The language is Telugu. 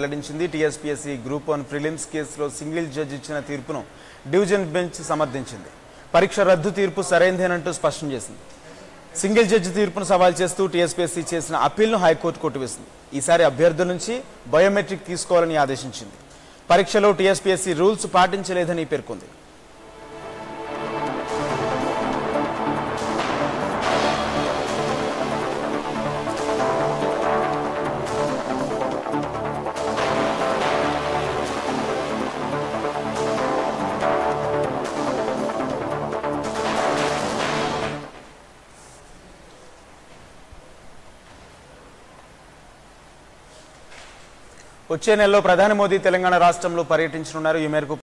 వెల్లడించింది. టీఎస్పీఎస్సీ గ్రూప్ 1 ప్రిలిమ్స్ కేసులో సింగిల్ జడ్జ్ ఇచ్చిన తీర్పును డివిజన్ బెంచ్ సమర్థించింది. పరీక్ష రద్దు తీర్పు సరైనదేనంటూ స్పష్టం చేసింది. సింగిల్ జడ్జ్ తీర్పును సవాల్ చేస్తూ టీఎస్పీఎస్సీ చేసిన అప్పీల్ను హైకోర్టు కొట్టివేసింది. ఈసారి అభ్యర్థుల నుంచి బయోమెట్రిక్ తీసుకోవాలని ఆదేశించింది. పరీక్షలో టీఎస్పీఎస్సీ రూల్స్ పాటించలేదని పేర్కొంది. వచ్చే నెలలో ప్రధాని మోదీ తెలంగాణ రాష్ట్రంలో పర్యటించనున్నారు. ఈ మేరకు